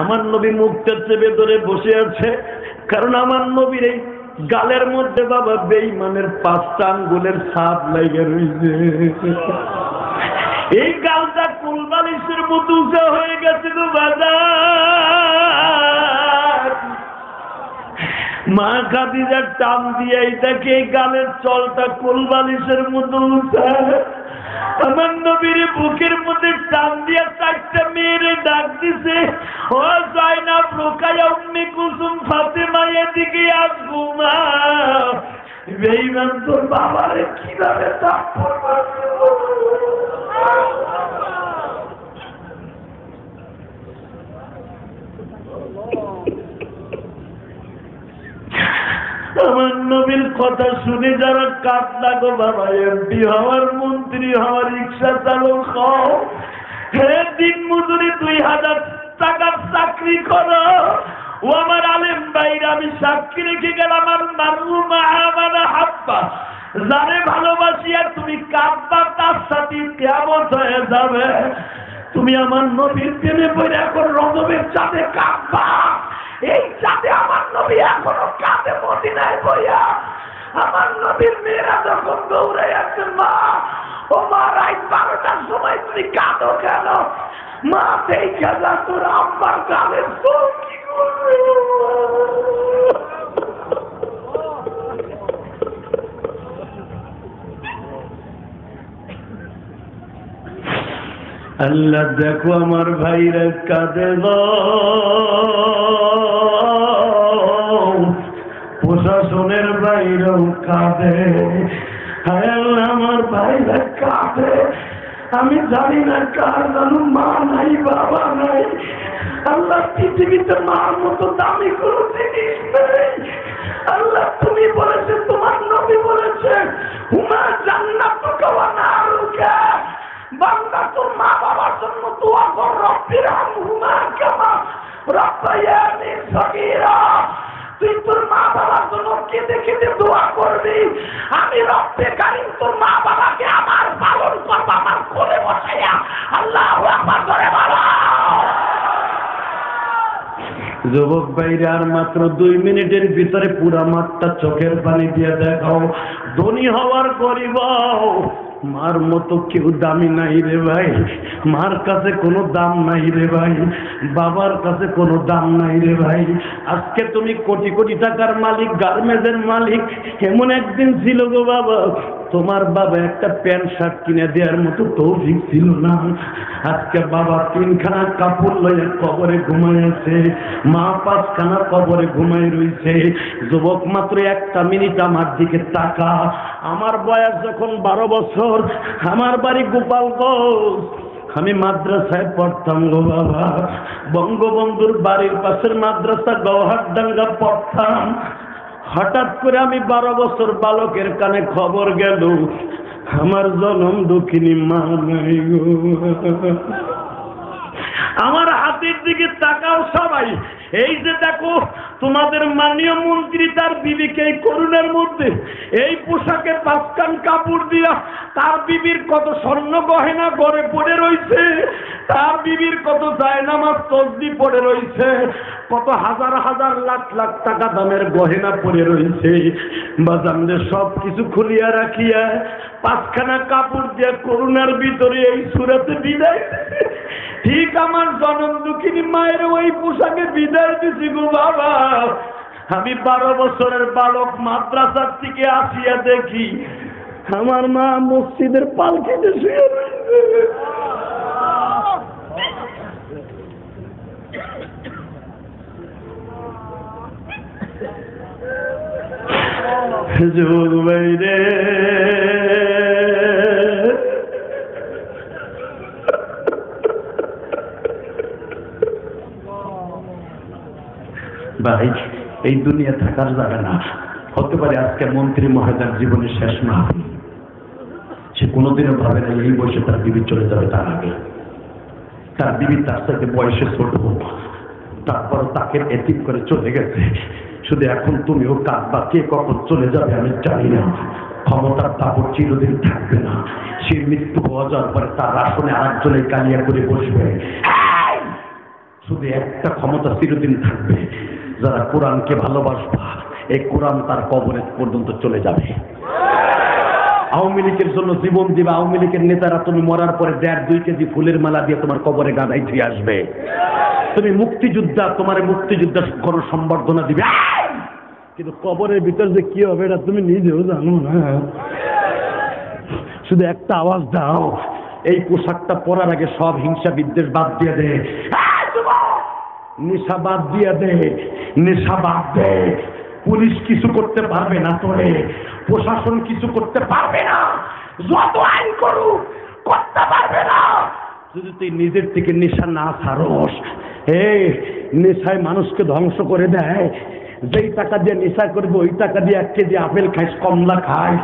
আমার নবী মুক্তের চেপে ধরে বসে আছে, কারণ আমার নবীর এই গালের মধ্যে বাবা বেঈমানের পাঁচটা আঙ্গুলের ছাপ লেগে রয়েছে। এই গালটা কুলবালিশের মতো উঁচা হয়ে গেছে গো বাজার। মা খাদিজার টান দিয়ে এটাকে এই গালের চলটা কুলবালিশের মতো উঁচা। আমার নবীর বুকের মধ্যে টান দিয়া চারটা মেয়েরে ডাক দিছে, ও জায়নাব, রোকায়া, উম্মে কুলসুম, ফাতেমা, এদিকে আসবো মা। বেঈমান তোর বাবারে কিভাবে তারপর আমার নবীর কথা শুনে যারা কাঁদলা গো বাবা, এমপি হওয়ার, মন্ত্রী হওয়ার, রিক্সা চালক হও, দিন মজুরি 2000 টাকার চাকরি করো। ও আমার আলেম ভাইরা, আমি সাক্ষী রেখে গেলাম আমার নারু মাহাবার হাব্বা, যারে ভালোবাসি আর তুমি কাঁদবা তার সাথে কিয়ামত হয়ে যাবে। তুমি আমার নবীর প্রেমে পড়ে এখন রজবের চাঁদে কাঁদবা। এই চাঁদে আমার নবী এখনো কাঁদে মদিনায় বইয়া। আমার নবীর মেয়েরা যখন দৌড়ে আছে, মা ও মা, রাত 12টার সময় তুমি কাঁদো কেন? মা সেই খেলা তোর আব্বার কালে কি করবে? আল্লাহ দেখো আমার ভাইরা কাঁদে, প্রশাসনের ভাইরাও কাঁদে, আমার ভাইরা কাঁদে। আমি জানি না কার জানো মা নাই বাবা নাই। আল্লাহ পৃথিবীতে মার মতো দামি কোনো জিনিস নেই। আল্লাহ তুমি বলেছে, তোমার নবী বলেছে, হুমা জান্নাত কাওয়া নারুকা, বান্দা তোর মা বাবার জন্য দোয়া কর, রব্বির হামহুমা কামা রাব্বায়ানি সগীরা। তুই তোর মা বাবার জন্য কেঁদে কেঁদে দোয়া করবি। আমি রব্বে কারীম তোর মা বাবাকে আমার পালন করব, আমার কোলে বসাইয়া। আল্লাহু আকবার করে বাবা। যুবক ভাইরা, আর মাত্র 2 মিনিটের ভিতরে পুরা মাঠটা চোখের পানি দিয়ে দেখাও। ধনী হওয়ার গরিব মার মতো কেউ দামি নাই রে ভাই। মার কাছে কোনো দাম নাই রে ভাই, বাবার কাছে কোনো দাম নাই রে ভাই। আজকে তুমি কোটি কোটি টাকার মালিক, গার্মেন্টের মালিক। এমন একদিন ছিল গো বাবা, তোমার বাবা একটা প্যান্ট শার্ট কিনে দেওয়ার মতো তৌফিক ছিল না। আজকে বাবা 3খানা কাপড় লয়ে কবরে ঘুমায় আছে, মা 5খানা কবরে ঘুমায় রয়েছে। যুবক, মাত্র একটা মিনিট আমার দিকে তাকা। আমার বয়স যখন 12 বছর, আমার বাড়ি গোপালগঞ্জ, আমি মাদ্রাসায় পড়তাম গো বাবা। বঙ্গবন্ধুর বাড়ির পাশের মাদ্রাসা গওহারডাঙ্গা পড়তাম। হঠাৎ করে আমি 12 বছর বালকের কানে খবর গেল, আমার জনম দুঃখিনী মা নাই গো। আমার হাতের দিকে তাকাও সবাই, এই যে দেখো তোমাদের মাননীয় মন্ত্রী তার বিবিকে এই করুণার মধ্যে এই পোশাকে 5 কান কাপড় দিয়া, তার বিবির কত স্বর্ণ গহনা গড়ে পড়ে রয়েছে, তার বিবির কত জায়নামাজ তসবিহ পড়ে রয়েছে, কত হাজার হাজার লাখ লাখ টাকা দামের গহনা পড়ে রয়েছে। বাজানদের সব কিছু খুলিয়া রাখিয়া 5খানা কাপড় দিয়া করুণার ভিতরে এই সুরাতে বিদায়। ঠিক আমার জনম দুঃখিনী মায়ের ওই পোশাকে বিদায় দিছি গো বাবা। আমি 12 বছরের বালক, মাদ্রাসার থেকে আসিয়া দেখি আমার মা মসজিদের পালকিতে শুয়ে রয়েছে। যুবক ভাইরে, ভাই এই দুনিয়া থাকার যাবে না। হতে পারে আজকে মন্ত্রী মহাদার জীবনের শেষ না, সে কোনোদিনও ভাবে না এই বয়সে তার বিবি চলে যাবে। তার আগে তার বিবি তার সাথে বয়সে ছোট, তারপর তাকে এতিম করে চলে গেছে। শুধু এখন তুমিও কাঁদবা, কে কখন চলে যাবে আমি জানি না। ক্ষমতার দাপট চিরদিন থাকবে না। সে মৃত্যু হওয়া যাওয়ার পরে তার আসনে আরেকজনে কালিয়া করে বসবে। শুধু একটা ক্ষমতা চিরদিন থাকবে, যারা কোরআনকে ভালোবাসবে এই কোরআন তার কবরে পর্যন্ত চলে যাবে। আওয়ামী লীগের জন্য জীবন দিবে, আওয়ামী লীগের নেতারা তুমি মরার পরে ১.৫-২ কেজি ফুলের মালা দিয়ে তোমার কবরে গাদাই দিয়ে আসবে। তুমি মুক্তিযোদ্ধা, তোমার মুক্তিযোদ্ধা কোনো সম্বর্ধনা দিবে, কিন্তু কবরের ভিতর যে কি হবে এটা তুমি নিজেও জানো না। শুধু একটা আওয়াজ দাও, এই পোশাকটা পরার আগে সব হিংসা বিদ্বেষ বাদ দিয়ে দে, নেশা বাদ দিয়ে দে, নেশা বাদ দে। পুলিশ কিছু করতে পারবে না তোরে, প্রশাসন কিছু করতে পারবে না, যত আইন করুক করতে পারবে না, যদি তুই নিজের থেকে নেশা না ছাড়স। এই নেশায় মানুষকে ধ্বংস করে দেয়, যেই টাকা দিয়ে নেশা করবে ওই টাকা দিয়ে ১ কেজি আপেল খাইস, কমলা খাইস।